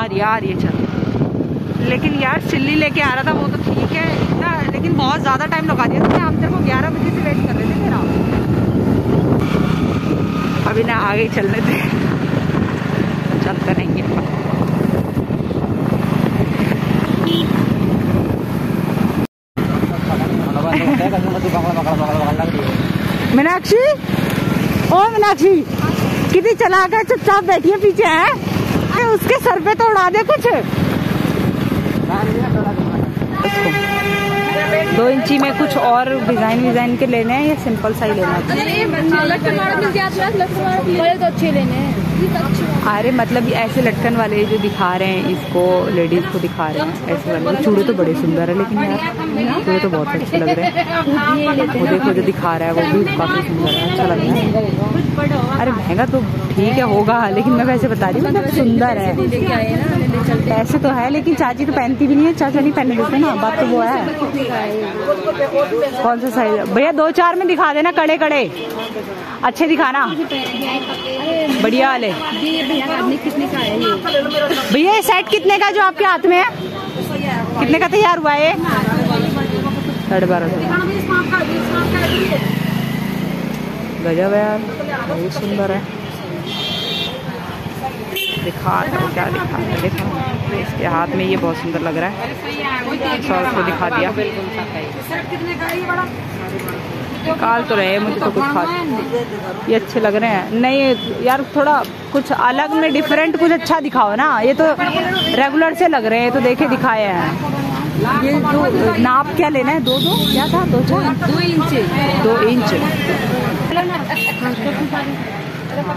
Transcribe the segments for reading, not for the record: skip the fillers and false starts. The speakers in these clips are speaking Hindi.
यार यार ये चल, लेकिन यार चिल्ली लेके आ रहा था वो तो ठीक है इतना, लेकिन बहुत ज़्यादा टाइम लगा दिया था। हम तेरे को 11 बजे से वेट कर रहे थे तेरा, अभी ना आगे चलने थे, चल करेंगे। मीनाक्षी, ओ मीनाक्षी कितनी चलाक है, चुपचाप बैठी है पीछे है। अरे उसके सर पे तो उड़ा दे कुछ, दो इंची में कुछ और डिजाइन विजाइन के लेने हैं या सिंपल सा ही लेना है? अरे मतलब ऐसे लटकन वाले जो दिखा रहे हैं इसको, लेडीज को दिखा रहे हैं ऐसे वाले। चूड़े तो बड़े सुंदर है लेकिन यार चूड़े तो बहुत अच्छे लग रहे हैं। देखो जो दिखा रहा है वो भी काफी सुंदर है, अच्छा लग रहा है। अरे महंगा तो ठीक है होगा, लेकिन मैं वैसे बता रही हूँ मतलब सुंदर है। पैसे तो है लेकिन चाची तो पहनती भी नहीं है, चाचा नहीं पहनने देते ना, बात तो वो है। कौन सा साइज भैया? 2-4 में दिखा देना, कड़े कड़े अच्छे दिखाना, बढ़िया वाले। भैया ये सेट कितने का जो आपके हाथ में है, कितने का तैयार हुआ है? 12,500। गजब यार, बहुत सुंदर है। दिखा क्या दिखा, देखो इसके हाथ में ये बहुत सुंदर लग रहा है। सौ को दिखा दिया, निकाल तो रहे मुझे तो कुछ खास। ये अच्छे लग रहे हैं नहीं यार, थोड़ा कुछ अलग में डिफरेंट कुछ अच्छा दिखाओ ना। ये तो रेगुलर से लग रहे हैं, तो देखे दिखाए हैं। ये दो नाप क्या लेना है? 2-2 क्या था? 2-4 2 इंच 2 इंच। कुछ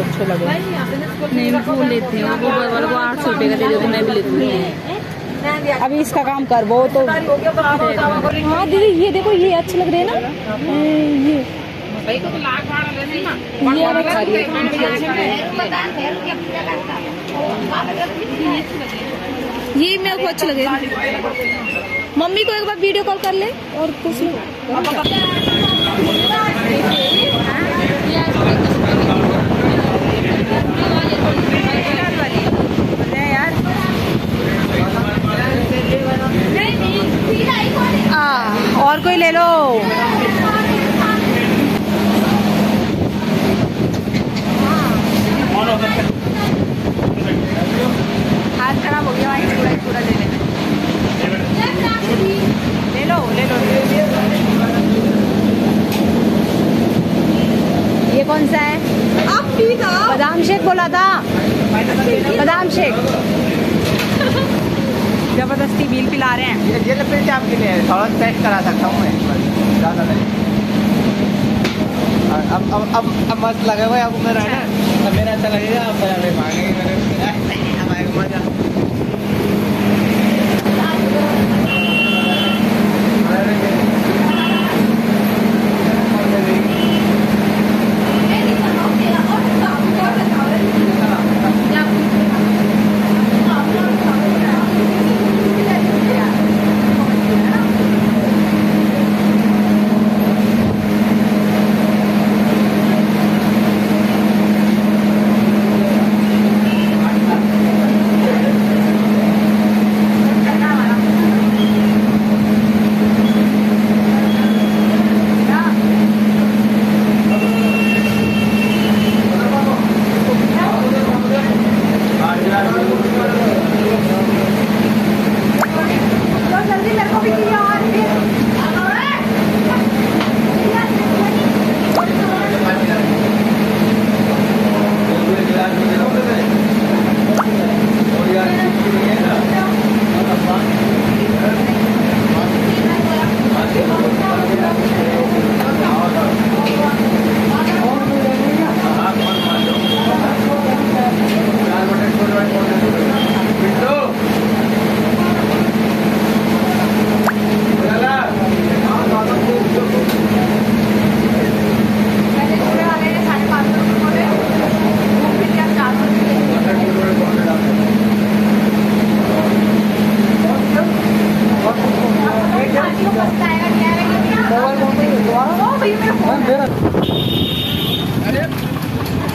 अच्छे लगे नहीं वो लेते हैं, वो 800 रुपये का दे देते, मैं भी लेती हूँ। अभी इसका काम कर वो तो। हाँ दीदी ये देखो ये अच्छे लग रहे हैं ना, ये भाई को तो लाख ये मेरे को अच्छे लगे। मम्मी को एक बार वीडियो कॉल कर ले और कुछ और कोई ले लो। हाथ खराब हो गया भाई, पूरा ले ले लो, ले लो। ये कौन सा है? बादाम शेख बोला था, बादाम शेख। जबरदस्ती बील पिला रहे हैं। ये लपेट आपके लिए थोड़ा सेट करा सकता हूँ मैं, ज़्यादा अब मस्त लगे हुए आपको मेरा है ना, मेरा अच्छा लगेगा। आप हमारे मजा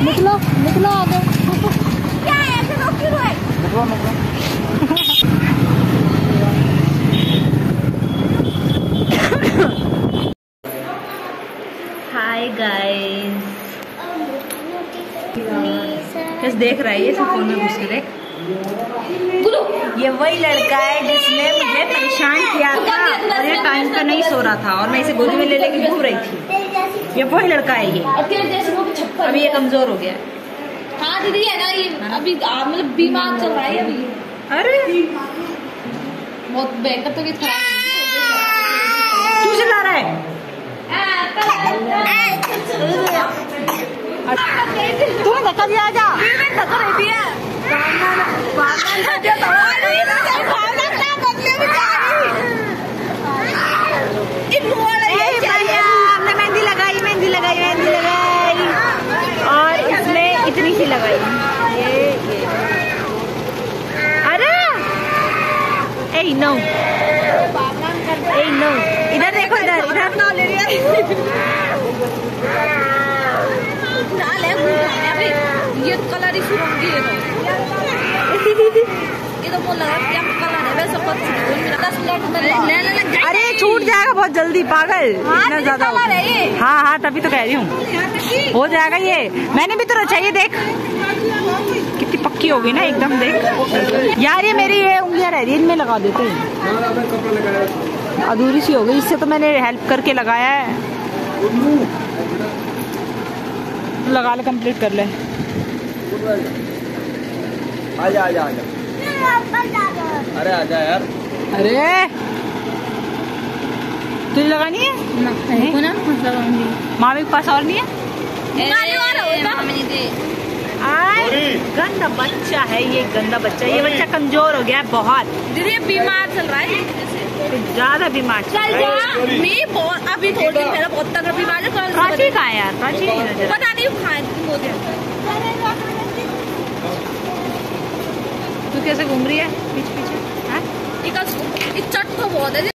निकलो निकलो आगे। क्या है ऐसे लोग क्यों है? निकलो निकलो। हाय गाइस, कैसे देख रहा है ये सब फोन में घुस के देख। ये वही लड़का है जिसने मुझे परेशान किया था और ये टाइम पर नहीं सो रहा था और मैं इसे गोदी में ले लेके घूम रही थी। ये वही लड़का है ये। अभी ये कमजोर हो गया। हाँ दीदी है ना ये, अभी मतलब बीमार चल रहा है अभी। अरे बहुत बेकार तो तू चला रहा है, तूने धक्का दिया। जा धक्का नहीं दिया। हमने मेहंदी लगाई मेहंदी लगाई मेहंदी लगाई और इसने इतनी सी लगाई। अरे ए नो इधर देखो, इधर इधर ना ले रही है। ये कलर ही सुरंगी है ये तो बोल रहा है कलर है वैसे पत्थर। अरे छूट जाएगा बहुत जल्दी पागल, इतना ज्यादा हो रहा है। हाँ हाँ तभी तो कह रही हूँ हो जाएगा ये। मैंने भी तो रचा ये देख कितनी पक्की होगी ना एकदम। देख यार ये मेरी ये उंगलियां रह रही है, इनमें लगा देते हैं। अधूरी सी हो गई, इससे तो मैंने हेल्प करके लगाया है। लगा ले कंप्लीट कर ले। आजा आजा आजा अरे आजा यार। अरे तुझे लगानी है ना? मामी के पास और नहीं है। गंदा बच्चा है ये, गंदा बच्चा। ये बच्चा कमजोर हो गया है बहुत, बीमार चल रहा है, ज्यादा बीमार चल रहा है। बहुत अभी थोड़ी मेरा बहुत तगड़ा बीमार है। प्राची कहाँ है यार? प्राची पता नहीं खाए कैसे घूम रही है पीछे पीछे। हाँ? बहुत है।